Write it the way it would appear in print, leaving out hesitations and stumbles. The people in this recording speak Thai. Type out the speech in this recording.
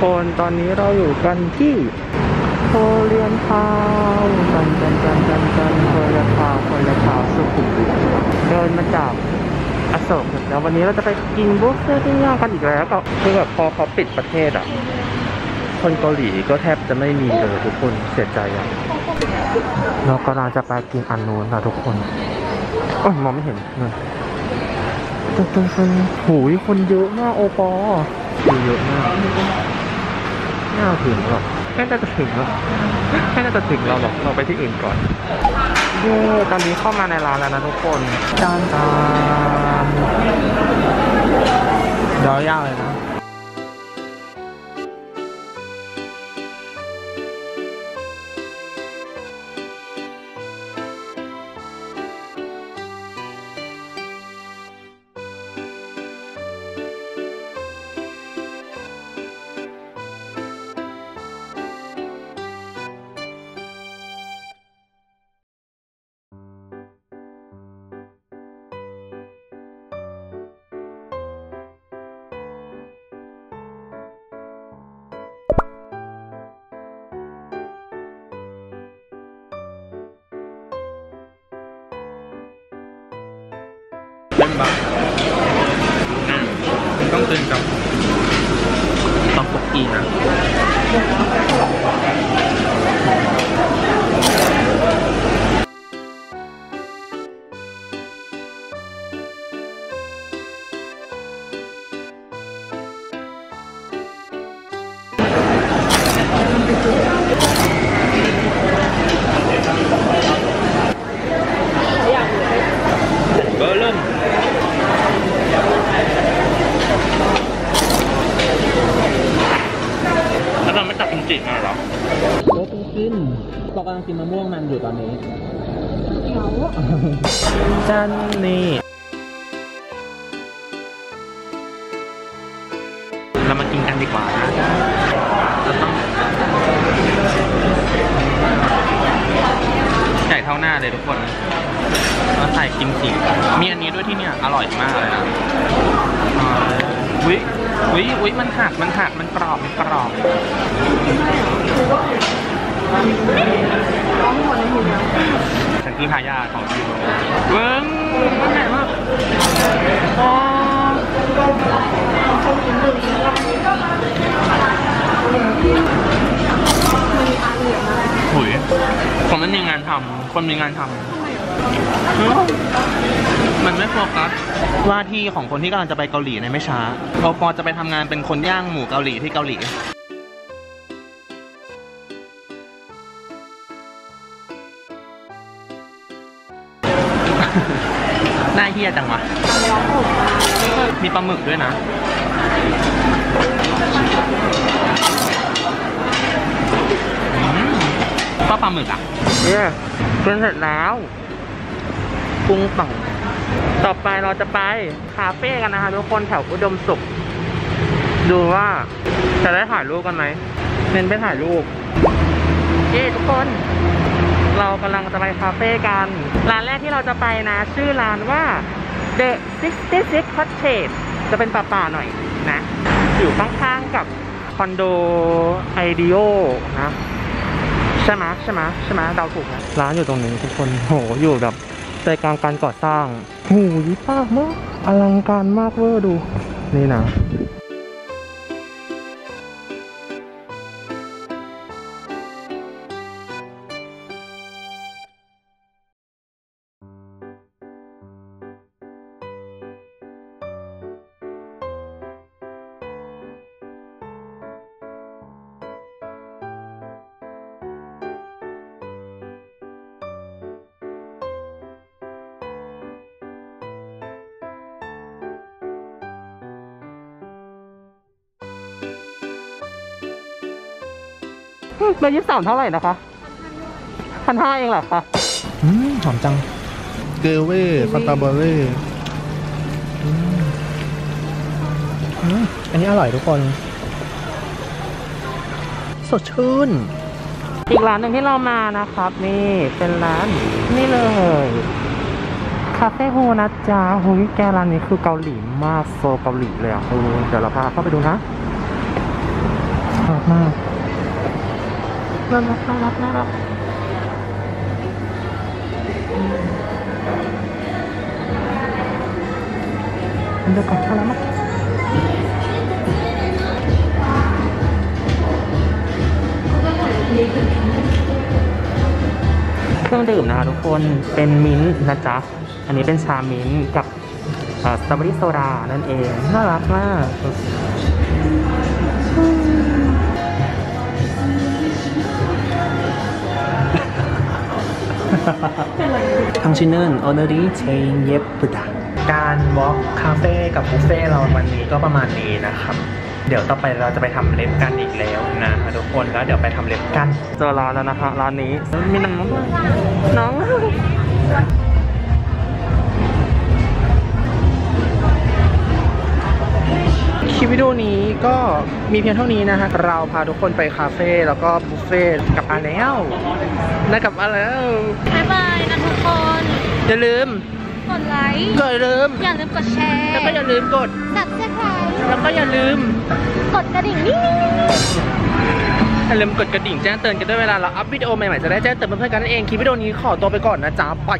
คนตอนนี้เราอยู่กันที่โคเรียนทาวน์กันโคเรียนทาวน์สุขุมวิทเดินมาจากอโศกแล้ววันนี้เราจะไปกินบุฟเฟ่ต์ย่างกันอีกแล้วก็คือแบบพอเขาปิดประเทศอ่ะคนเกาหลีก็แทบจะไม่มีเลยทุกคนเสียใจอ่ะเรากำลังจะไปกินอันนู้นนะทุกคนโอ้ยมองไม่เห็นเลยหูยคนเยอะมากโอปอเยอะมากน่าถึงหรอกไม่น่าจะถึงเราหรอกเราไปที่อื่นก่อนเย้ตอนนี้เข้ามาในร้านแล้วนะทุกคนจานดาวยากเลยนะต้องตื่นกับตอกบกีนะเรากำลังกินมะม่วงมันอยู่ตอนนี้จันนี่เรามากินกันดีกว่านะจะต้องใหญ่เท่าหน้าเลยทุกคนเราใส่กิมจิมีอันนี้ด้วยที่เนี่ยอร่อยมากเลยนะอุ้ยมันหักมันกรอบฉันคือทายาทของพี่เวิ้งมันใหญ่มากอ๋อหุยคนไม่มีงานทำคนมีงานทำมันไม่โฟกัสว่าที่ของคนที่กำลังจะไปเกาหลีในไม่ช้าเราพอจะไปทำงานเป็นคนย่างหมูเกาหลีที่เกาหลีน่าเฮี้ยจังวะมีปลาหมึกด้วยนะก็ปลาหมึกอ่ะเนี่ยจนเสร็จแล้วปรุงต่องต่อไปเราจะไปคาเฟ่กันนะคะทุกคนแถวอุดมสุขดูว่าจะได้ถ่ายรูปกันไหมเน้นไปถ่ายรูปเย้ทุกคนเรากำลังจะไปคาเฟ่กันร้านแรกที่เราจะไปนะชื่อร้านว่า The 66 x t Cottage จะเป็นป่าๆหน่อยนะอยู่ข้างๆกับคอนโดไอเดียนะใช่ไหมเดาถูกนะร้านอยู่ตรงนี้ทุกคนโหอยู่แบบใจกลางการก่อสร้างหูยิ่งมากมากอลังการมากเวอร์ดูนี่นะเบอร์23เท่าไหร่นะคะ1,500เองเหรอคะหอมจังเกลเว่ฟาตาเบอร์เร่อันนี้อร่อยทุกคนสดชื่นอีกร้านหนึ่งที่เรามานะครับนี่เป็นร้านนี่เลยคาเฟ่โฮนะจ๊ะโหแกร้านนี้คือเกาหลีมากโซเกาหลีเลยอ่ะเดี๋ยวเราพาเข้าไปดูนะ รักมากน่ารักน่ารักน่ารักเดี๋ยวก่อนอะไรมั้งเครื่องดื่มนะคะทุกคนเป็นมิ้นท์นะจ๊ะอันนี้เป็นชามิ้นท์กับสตรอเบอรี่โซดานั่นเองน่ารักมากทางชินเนอร์ออเดอรี่เชนเย็บปุตะการวอล์กคาเฟ่กับบุฟเฟ่เราวันนี้ก็ประมาณนี้นะครับเดี๋ยวต่อไปเราจะไปทำเล็บกันอีกแล้วนะทุกคนแล้วเดี๋ยวไปทำเล็บกันเจอร้านแล้วนะคะร้านนี้มีน้องน้องคลิปวิดีโอนี้ก็มีเพียงเท่านี้นะคะเราพาทุกคนไปคาเฟ่แล้วก็บุฟเฟ่กับอาแล้วนะกับอาแล้วบ๊ายบายนะทุกคนอย่าลืมกดไลค์อย่าลืมกดแชร์แล้วก็อย่าลืมกดSubscribeแล้วก็อย่าลืมกดกระดิ่งนี่อย่าลืมกดกระดิ่งแจ้งเตือนกันด้วยเวลาเราอัพวิดีโอใหม่ๆจะได้แจ้งเตือนเพื่อนๆกันนั่นเองคลิปวิดีโอนี้ขอตัวไปก่อนนะจ๊ะไป